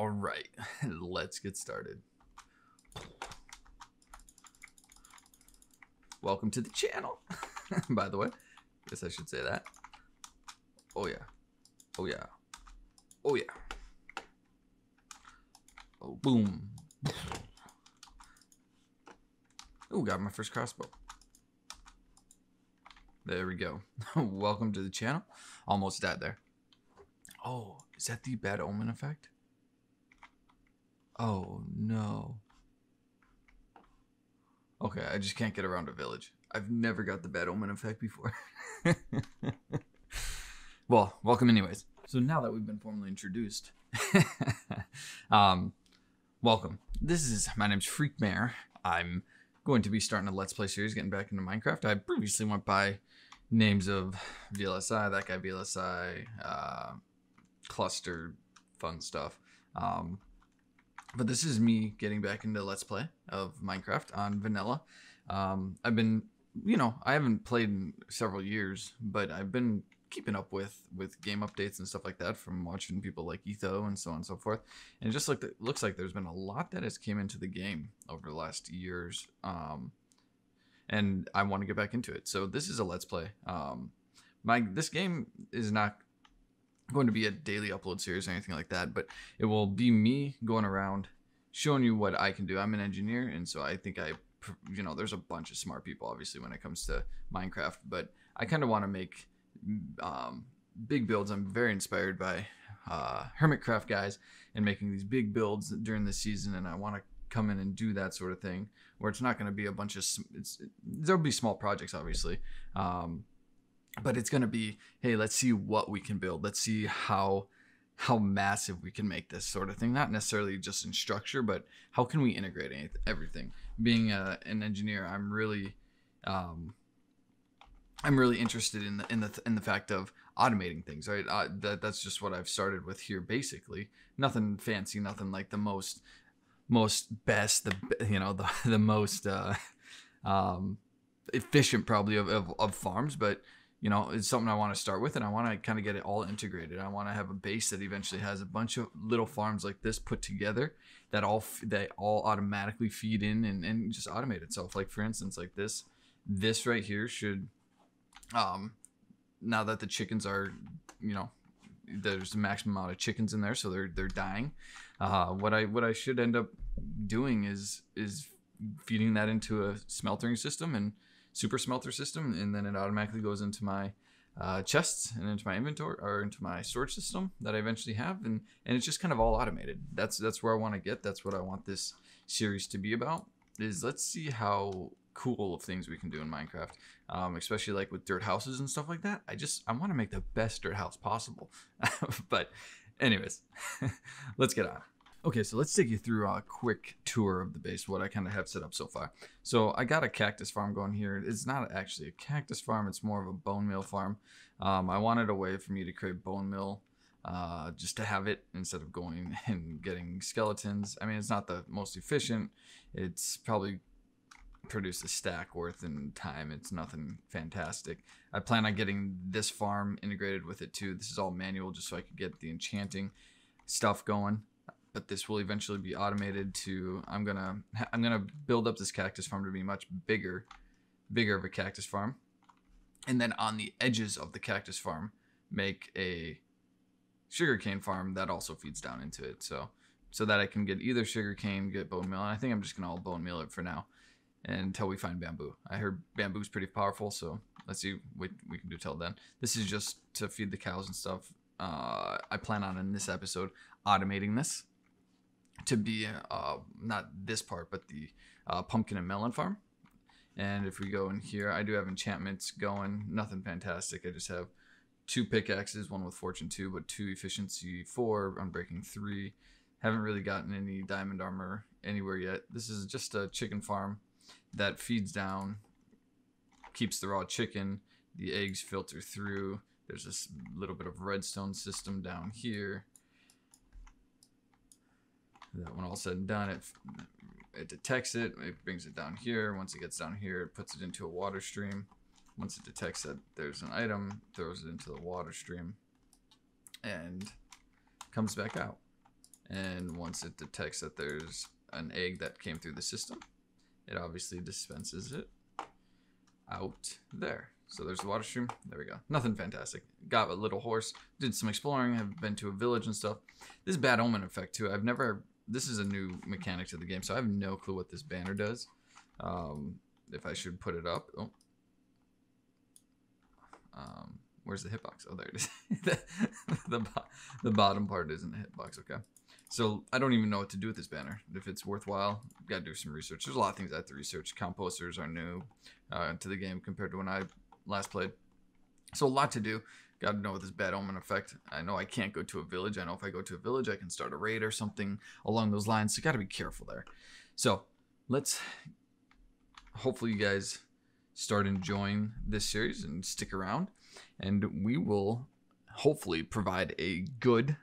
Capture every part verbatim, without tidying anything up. All right, let's get started. Welcome to the channel, by the way. Guess I should say that. Oh yeah, oh yeah, oh yeah. Oh, boom. Oh, got my first crossbow. There we go. Welcome to the channel. Almost died there. Oh, is that the bad omen effect? Oh, no. Okay, I just can't get around a village. I've never got the bad omen effect before. Well, welcome anyways. So now that we've been formally introduced, um, welcome. This is, my name's Freakmare. I'm going to be starting a Let's Play series, getting back into Minecraft. I previously went by names of V L S I, that guy V L S I, uh, cluster, fun stuff. Um, but this is me getting back into Let's Play of Minecraft on vanilla. Um, I've been, you know, I haven't played in several years, but I've been keeping up with with game updates and stuff like that from watching people like Etho and so on and so forth, and it just like the, looks like there's been a lot that has came into the game over the last years, um and I want to get back into it. So this is a Let's Play. um my this game is not going to be a daily upload series or anything like that, but it will be me going around showing you what I can do. I'm an engineer, and so I think I you know there's a bunch of smart people obviously when it comes to Minecraft, but I kind of want to make um big builds. I'm very inspired by uh Hermitcraft guys and making these big builds during the season, and I want to come in and do that sort of thing where it's not going to be a bunch of it's, it, there'll be small projects obviously, um but it's going to be, hey, let's see what we can build, let's see how how massive we can make this sort of thing, not necessarily just in structure, but how can we integrate anything, everything. Being a, an engineer, I'm really um I'm really interested in the in the in the fact of automating things, right? Uh, that that's just what I've started with here, basically. Nothing fancy, nothing like the most most best, the you know the the most uh, um, efficient probably of, of of farms, but you know it's something I want to start with, and I want to kind of get it all integrated. I want to have a base that eventually has a bunch of little farms like this put together that all they all automatically feed in and and just automate itself. Like for instance, like this this right here should. Um, now that the chickens are, you know, there's the maximum amount of chickens in there, so they're they're dying. Uh, what I what I should end up doing is is feeding that into a smeltering system and super smelter system, and then it automatically goes into my uh, chests and into my inventory or into my storage system that I eventually have, and and it's just kind of all automated. That's that's where I want to get. That's what I want this series to be about. Is let's see how cool of things we can do in Minecraft, um, especially like with dirt houses and stuff like that. I just I want to make the best dirt house possible. But anyways, let's get on. Okay, so let's take you through a quick tour of the base, what I kind of have set up so far. So I got a cactus farm going here. It's not actually a cactus farm, it's more of a bone meal farm. Um, I wanted a way for me to create bone meal uh, just to have it instead of going and getting skeletons. I mean, it's not the most efficient. It's probably produce a stack worth in time. It's nothing fantastic. I plan on getting this farm integrated with it too. This is all manual just so I could get the enchanting stuff going, but this will eventually be automated to I'm gonna I'm gonna build up this cactus farm to be much bigger bigger of a cactus farm, and then on the edges of the cactus farm make a sugarcane farm that also feeds down into it, so so that I can get either sugarcane, get bone meal, and I think I'm just gonna all bone meal it for now until we find bamboo. I heard bamboo's pretty powerful, so let's see what we can do till then. This is just to feed the cows and stuff. Uh, I plan on in this episode automating this to be uh, not this part, but the uh, pumpkin and melon farm. And if we go in here, I do have enchantments going. Nothing fantastic. I just have two pickaxes, one with fortune two, but two efficiency four, unbreaking three. Haven't really gotten any diamond armor anywhere yet. This is just a chicken farm that feeds down, keeps the raw chicken, the eggs filter through. There's this little bit of redstone system down here. That when all said and done, it, it detects it, it brings it down here. Once it gets down here, it puts it into a water stream. Once it detects that there's an item, throws it into the water stream and comes back out. And once it detects that there's an egg that came through the system, it obviously dispenses it out there. So there's the water stream. There we go. Nothing fantastic. Got a little horse. Did some exploring. Have been to a village and stuff. This is bad omen effect too. I've never... This is a new mechanic to the game, so I have no clue what this banner does. Um, if I should put it up... Oh. Um, where's the hitbox? Oh, there it is. the, the, bo the bottom part isn't a hitbox. Okay. So I don't even know what to do with this banner. If it's worthwhile, I've got to do some research. There's a lot of things I have to research. Composters are new uh, to the game compared to when I... last played. So a lot to do. Got to know this bad omen effect. I know I can't go to a village. I know if I go to a village, I can start a raid or something along those lines. So got to be careful there. So let's hopefully you guys start enjoying this series and stick around. And we will hopefully provide a good,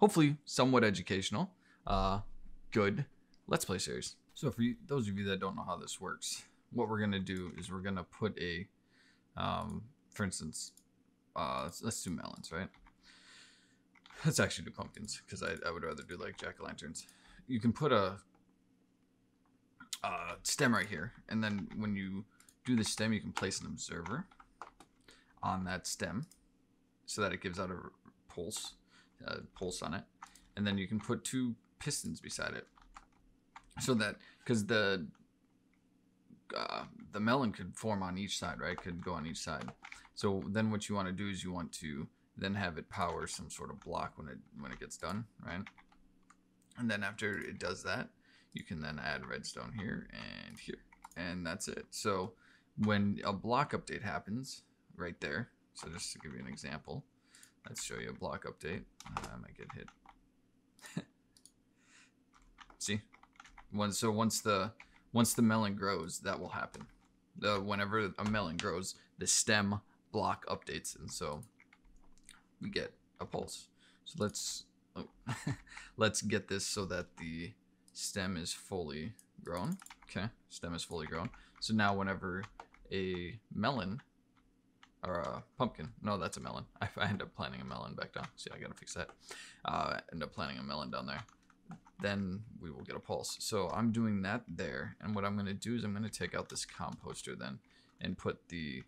hopefully somewhat educational, uh, good Let's Play series. So for you, those of you that don't know how this works, what we're going to do is we're going to put a Um, for instance, uh, let's, let's do melons, right? Let's actually do pumpkins because I, I would rather do like jack-o'-lanterns. You can put a, a stem right here. And then when you do the stem, you can place an observer on that stem so that it gives out a pulse, a pulse on it. And then you can put two pistons beside it so that, because the Uh, the melon could form on each side, right? Could go on each side. So then what you want to do is you want to then have it power some sort of block when it when it gets done, right? And then after it does that, you can then add redstone here and here, and that's it. So when a block update happens right there, so just to give you an example, let's show you a block update. I might get hit. See? Once, so once the Once the melon grows, that will happen. Uh, whenever a melon grows, the stem block updates, and so we get a pulse. So let's oh, let's get this so that the stem is fully grown. Okay, stem is fully grown. So now whenever a melon or a pumpkin, no, that's a melon. I, I end up planting a melon back down. See, I gotta fix that. Uh, end up planting a melon down there. Then we will get a pulse. So I'm doing that there. And what I'm going to do is I'm going to take out this composter then and put the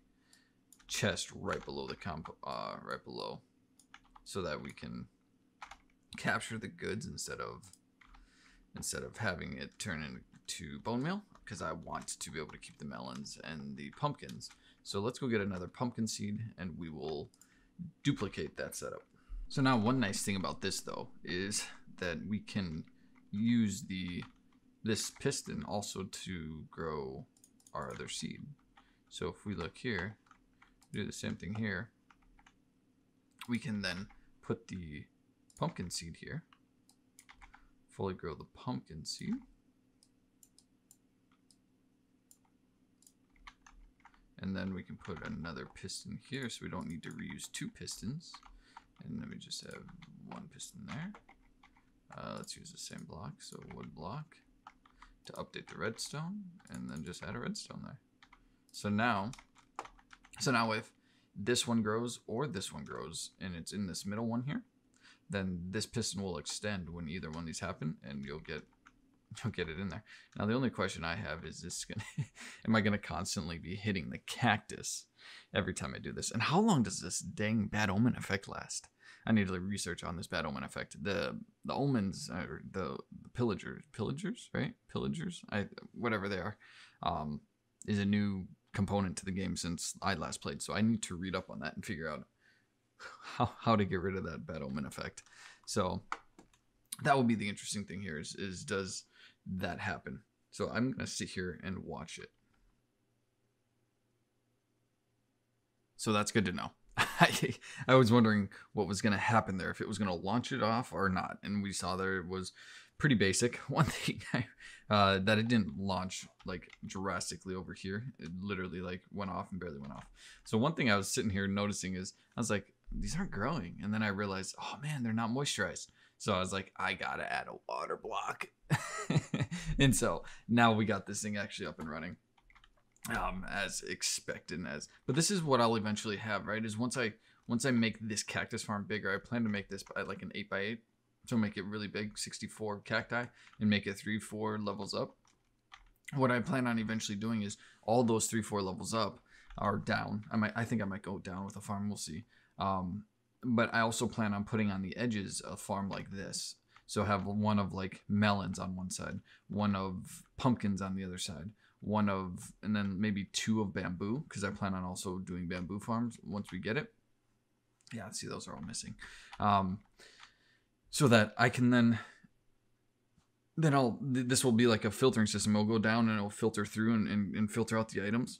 chest right below the comp, uh, right below so that we can capture the goods instead of, instead of having it turn into bone meal, because I want to be able to keep the melons and the pumpkins. So let's go get another pumpkin seed and we will duplicate that setup. So now one nice thing about this though is that we can use the this piston also to grow our other seed. So if we look here, do the same thing here, we can then put the pumpkin seed here, fully grow the pumpkin seed, and then we can put another piston here so we don't need to reuse two pistons. And then we just have one piston there. Uh, let's use the same block, so wood block, to update the redstone, and then just add a redstone there. So now, so now if this one grows or this one grows, and it's in this middle one here, then this piston will extend when either one of these happen, and you'll get you'll get it in there. Now the only question I have is, this gonna am I gonna constantly be hitting the cactus every time I do this? And how long does this dang bad omen effect last? I need to research on this bad omen effect. The the omens, or the, the pillagers, pillagers, right? Pillagers, I, whatever they are, um, is a new component to the game since I last played. So I need to read up on that and figure out how, how to get rid of that bad omen effect. So that will be the interesting thing here is, is does that happen? So I'm going to sit here and watch it. So that's good to know. I, I was wondering what was going to happen there, if it was going to launch it off or not. And we saw there it was pretty basic. One thing I, uh, that it didn't launch like drastically over here. It literally like went off and barely went off. So one thing I was sitting here noticing is I was like, these aren't growing. And then I realized, oh man, they're not moisturized. So I was like, I got to add a water block. And so now we got this thing actually up and running. Um, as expected and as, but this is what I'll eventually have, right? Is once I, once I make this cactus farm bigger, I plan to make this by like an eight by eight So make it really big, sixty-four cacti, and make it three, four levels up. What I plan on eventually doing is all those three, four levels up are down. I might, I think I might go down with a farm. We'll see. Um, but I also plan on putting on the edges a farm like this. So have one of like melons on one side, one of pumpkins on the other side, one of, and then maybe two of bamboo, because I plan on also doing bamboo farms once we get it. Yeah, see, those are all missing. Um, so that I can then, then I'll, th this will be like a filtering system. It'll go down and it'll filter through and, and, and filter out the items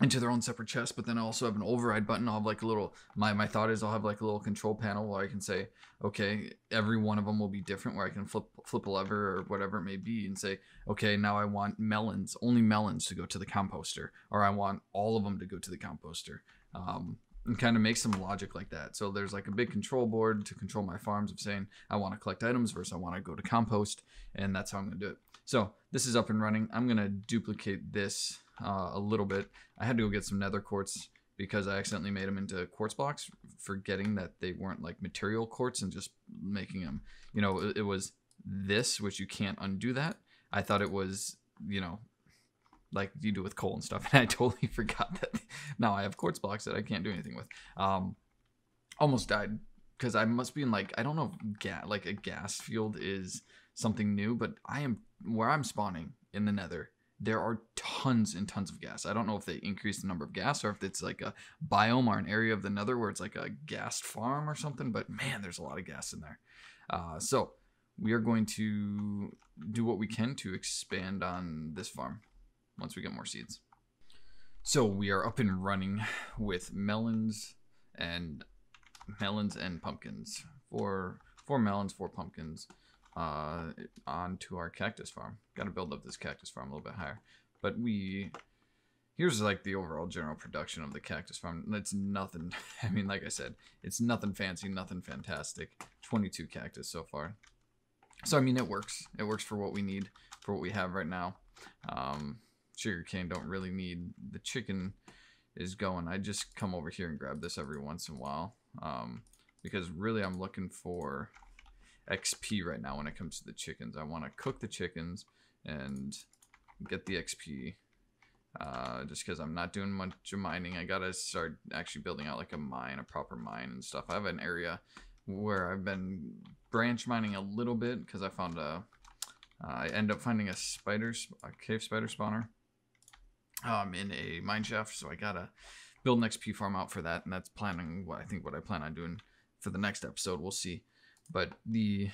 into their own separate chests. But then I'll also have an override button. I'll have like a little, my, my thought is I'll have like a little control panel where I can say, okay, every one of them will be different, where I can flip, flip a lever or whatever it may be and say, okay, now I want melons, only melons to go to the composter, or I want all of them to go to the composter. Um, and kind of make some logic like that. So there's like a big control board to control my farms of saying, I want to collect items versus I want to go to compost. And that's how I'm going to do it. So this is up and running. I'm going to duplicate this uh, a little bit. I had to go get some nether quartz because I accidentally made them into quartz blocks, forgetting that they weren't like material quartz and just making them, you know, it, it was this, which you can't undo that. I thought it was, you know, like you do with coal and stuff. And I totally forgot that now I have quartz blocks that I can't do anything with. Um, almost died because I must be in like, I don't know, ga like a gas field is something new, but I am where I'm spawning in the nether. There are tons and tons of gas. I don't know if they increase the number of gas or if it's like a biome or an area of the nether where it's like a gas farm or something, but man, there's a lot of gas in there. Uh, so we are going to do what we can to expand on this farm once we get more seeds. So we are up and running with melons and melons and pumpkins. Four, four melons, four pumpkins uh, onto our cactus farm. Got to build up this cactus farm a little bit higher. But we, here's like the overall general production of the cactus farm. It's nothing, I mean, like I said, it's nothing fancy, nothing fantastic. twenty-two cactus so far. So, I mean, it works. It works for what we need, for what we have right now. Um, Sugarcane don't really need. The chicken is going. I just come over here and grab this every once in a while um, because really I'm looking for X P right now when it comes to the chickens. I want to cook the chickens and get the X P uh, just because I'm not doing much of mining. I gotta start actually building out like a mine, a proper mine and stuff. I have an area where I've been branch mining a little bit because I found a uh, I end up finding a spider, a cave spider spawner. Um, in a mine shaft, so I gotta build an X P farm out for that, and that's planning what I think what I plan on doing for the next episode. We'll see, but the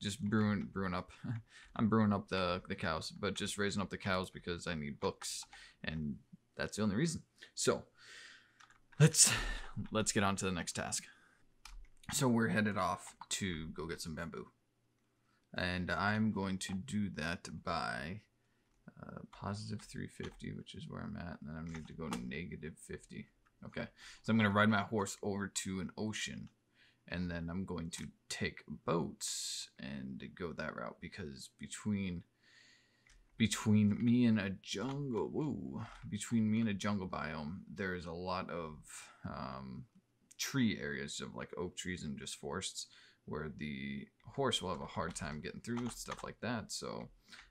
just brewing brewing up. I'm brewing up the the cows, but just raising up the cows because I need books, and that's the only reason. So let's let's get on to the next task. So we're headed off to go get some bamboo, and I'm going to do that by Uh, positive three fifty, which is where I'm at, and then I need to go to negative fifty. Okay, so I'm going to ride my horse over to an ocean, and then I'm going to take boats and go that route, because between between me and a jungle, woo, between me and a jungle biome, there is a lot of um, tree areas of like oak trees and just forests, where the horse will have a hard time getting through, stuff like that. So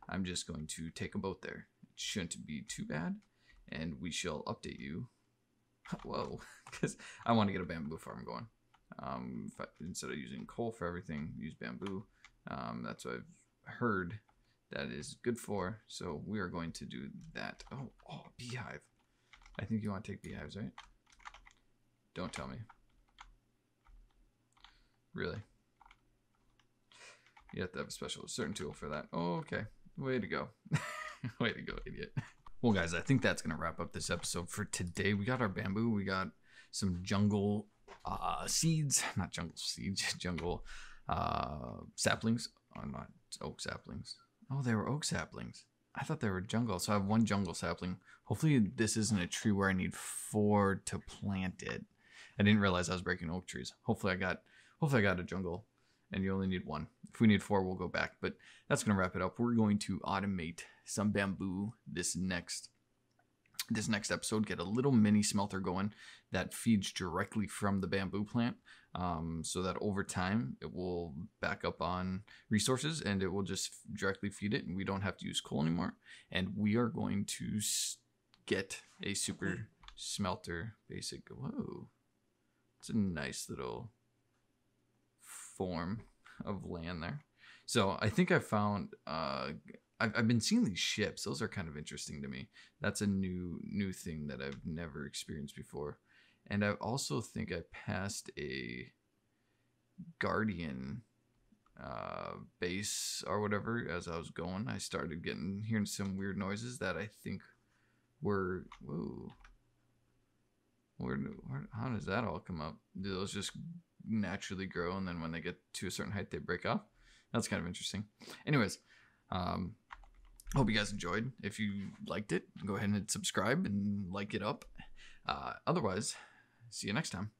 I'm just going to take a boat there. It shouldn't be too bad. And we shall update you. Whoa, because I want to get a bamboo farm going. Um, if I, instead of using coal for everything, use bamboo. Um, that's what I've heard that is good for. So we are going to do that. Oh, oh, beehive. I think you want to take beehives, right? Don't tell me. Really? You have to have a special, certain tool for that. Oh, okay. Way to go. Way to go, idiot. Well, guys, I think that's going to wrap up this episode for today. We got our bamboo. We got some jungle uh, seeds. Not jungle seeds. Jungle uh, saplings. Oh, not oak saplings. Oh, they were oak saplings. I thought they were jungle. So I have one jungle sapling. Hopefully this isn't a tree where I need four to plant it. I didn't realize I was breaking oak trees. Hopefully I got, hopefully I got a jungle. And you only need one. If we need four, we'll go back. But that's going to wrap it up. We're going to automate some bamboo this next this next episode, get a little mini smelter going that feeds directly from the bamboo plant, um, so that over time it will back up on resources and it will just directly feed it, and we don't have to use coal anymore. And we are going to get a super smelter basic. Whoa, it's a nice little form of land there. So I think I found, uh, I've, I've been seeing these ships. Those are kind of interesting to me. That's a new new thing that I've never experienced before. And I also think I passed a guardian uh, base or whatever as I was going. I started getting hearing some weird noises that I think were, whoa. Where, where, how does that all come up? Do those just naturally grow, and then when they get to a certain height, they break off? That's kind of interesting. Anyways, um, hope you guys enjoyed. If you liked it, go ahead and subscribe and like it up. Uh, otherwise, see you next time.